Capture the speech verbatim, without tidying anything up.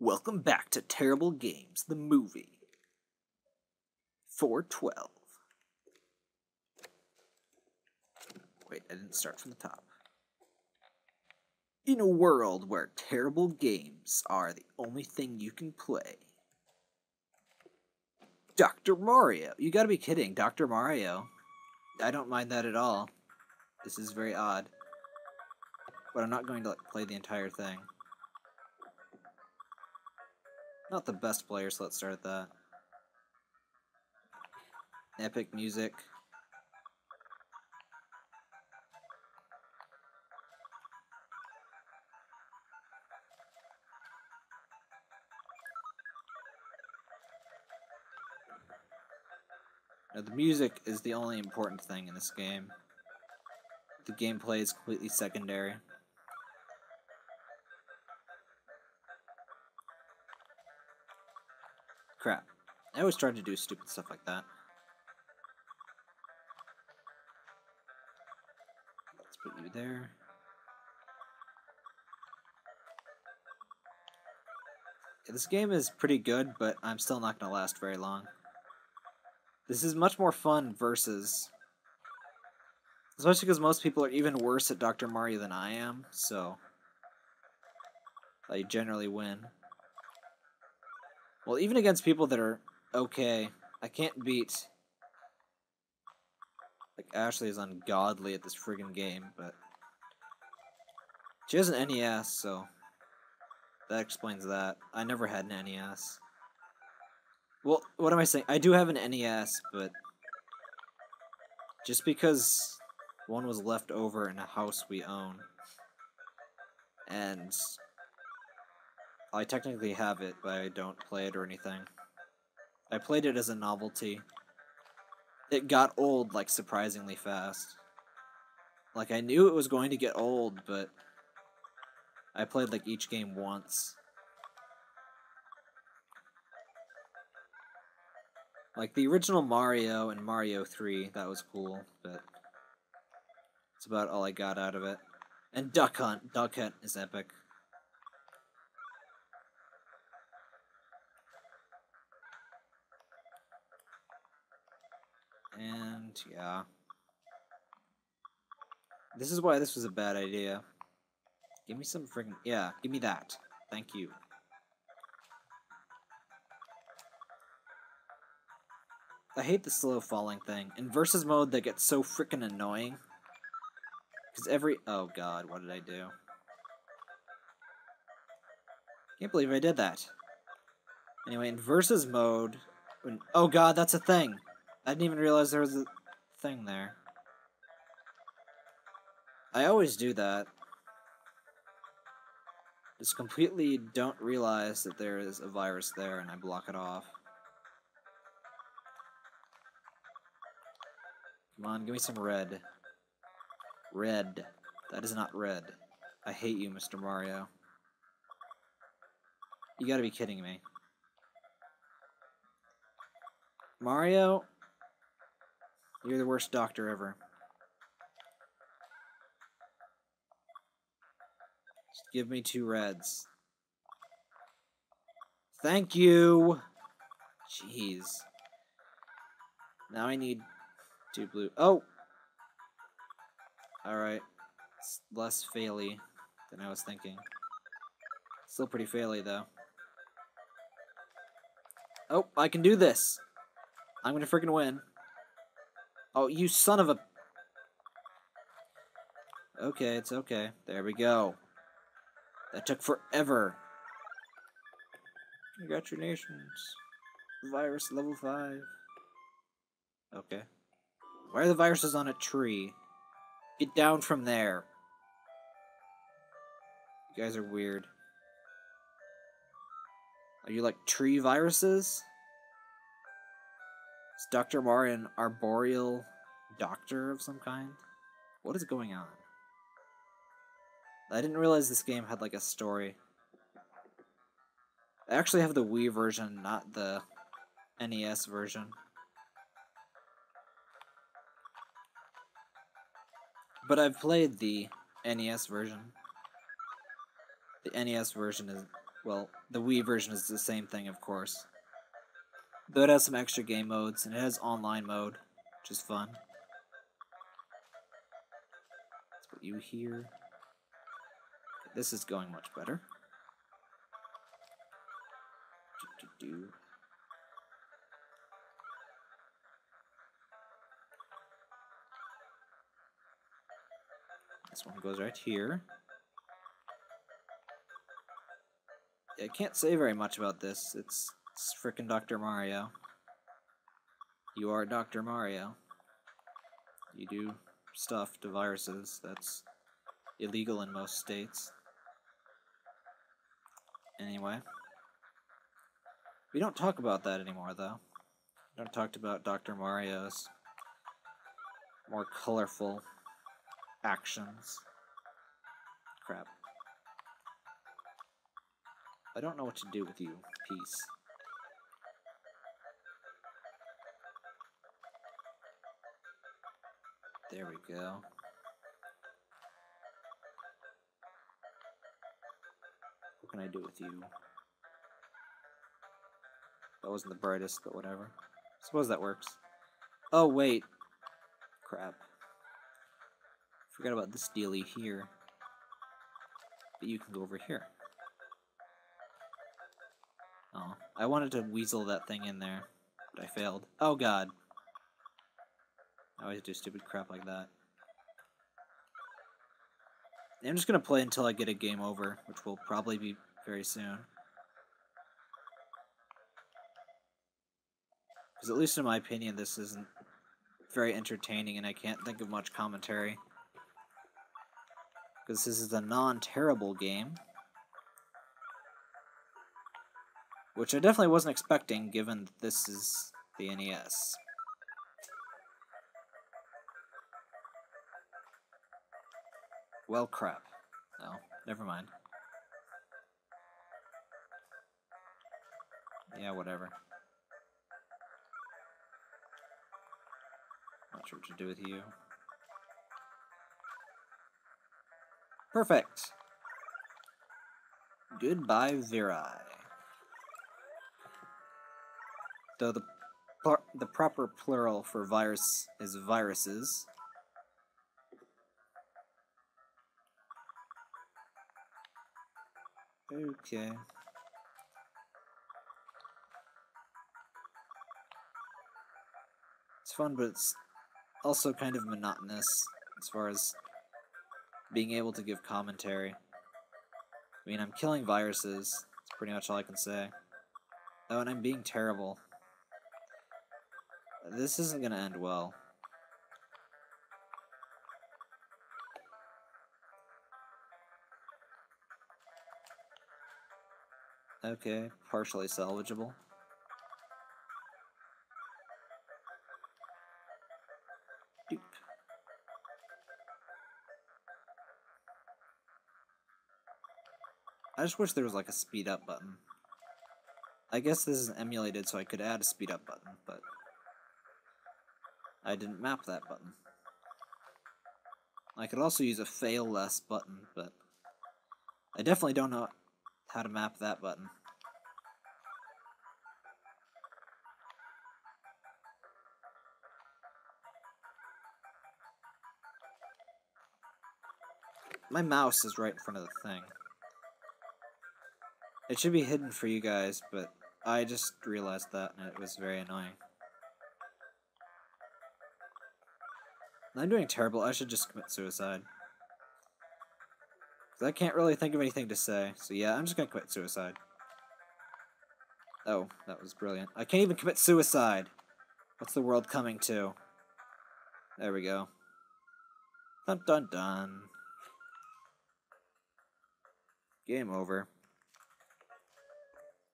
Welcome back to Terrible Games, the movie. four twelve. Wait, I didn't start from the top. In a world where terrible games are the only thing you can play. Doctor Mario! You gotta be kidding, Doctor Mario. I don't mind that at all. This is very odd. But I'm not going to, like, play the entire thing. Not the best player, so let's start at that. Epic music. Now, the music is the only important thing in this game. The gameplay is completely secondary. Crap. I always try to do stupid stuff like that. Let's put you there. Yeah, this game is pretty good, but I'm still not going to last very long. This is much more fun versus... Especially because most people are even worse at Doctor Mario than I am, so... I generally win. Well, even against people that are okay, I can't beat... Like, Ashley is ungodly at this friggin' game, but... She has an N E S, so... That explains that. I never had an N E S. Well, what am I saying? I do have an N E S, but... Just because one was left over in a house we own. And... I technically have it, but I don't play it or anything. I played it as a novelty. It got old, like, surprisingly fast. Like, I knew it was going to get old, but... I played, like, each game once. Like, the original Mario and Mario three, that was cool, but... That's about all I got out of it. And Duck Hunt! Duck Hunt is epic. And, yeah. This is why this was a bad idea. Give me some friggin'... Yeah, give me that. Thank you. I hate the slow falling thing. In versus mode, that gets so freaking annoying. Because every... Oh, God, what did I do? Can't believe I did that. Anyway, in versus mode... When... Oh, God, that's a thing! I didn't even realize there was a thing there. I always do that. Just completely don't realize that there is a virus there and I block it off. Come on, give me some red. Red. That is not red. I hate you, Mister Mario. You gotta be kidding me. Mario... You're the worst doctor ever. Just give me two reds. Thank you! Jeez. Now I need two blue. Oh! Alright. It's less faily than I was thinking. Still pretty faily, though. Oh, I can do this! I'm gonna freaking win. Oh, you son of a... Okay, it's okay. There we go. That took forever. Congratulations. Virus level five. Okay. Why are the viruses on a tree? Get down from there. You guys are weird. Are you like tree viruses? Is Doctor Mario an arboreal doctor of some kind? What is going on? I didn't realize this game had, like, a story. I actually have the Wii version, not the N E S version. But I've played the N E S version. The N E S version is Well, the Wii version is the same thing, of course. Though it has some extra game modes, and it has online mode, which is fun. Let's put you here. This is going much better. Do-do-do. This one goes right here. Yeah, I can't say very much about this. It's, it's frickin' Doctor Mario. You are Doctor Mario. You do stuff to viruses. That's illegal in most states. Anyway. We don't talk about that anymore, though. We don't talk about Doctor Mario's more colorful actions. Crap. I don't know what to do with you. Peace. There we go. What can I do with you? That wasn't the brightest, but whatever. I suppose that works. Oh, wait. Crap. Forgot about this dealie here. But you can go over here. Oh, I wanted to weasel that thing in there, but I failed. Oh, God. I always do stupid crap like that. I'm just going to play until I get a game over, which will probably be very soon. Because at least in my opinion, this isn't very entertaining, and I can't think of much commentary. Because this is a non-terrible game. Which I definitely wasn't expecting, given that this is the N E S. Well, crap. No, never mind. Yeah, whatever. Not sure what to do with you. Perfect! Goodbye, Viri. Though the, the proper plural for virus is viruses. Okay. It's fun, but it's also kind of monotonous as far as being able to give commentary. I mean, I'm killing viruses. That's pretty much all I can say. Oh, and I'm being terrible. This isn't going to end well. Okay, partially salvageable. Doop. I just wish there was like a speed up button. I guess this is emulated, so I could add a speed up button, but I didn't map that button. I could also use a fail less button, but I definitely don't know how to map that button. My mouse is right in front of the thing. It should be hidden for you guys, but I just realized that and it was very annoying. I'm doing terrible. I should just commit suicide. Because I can't really think of anything to say. So yeah, I'm just going to commit suicide. Oh, that was brilliant. I can't even commit suicide! What's the world coming to? There we go. Dun dun dun. Game over.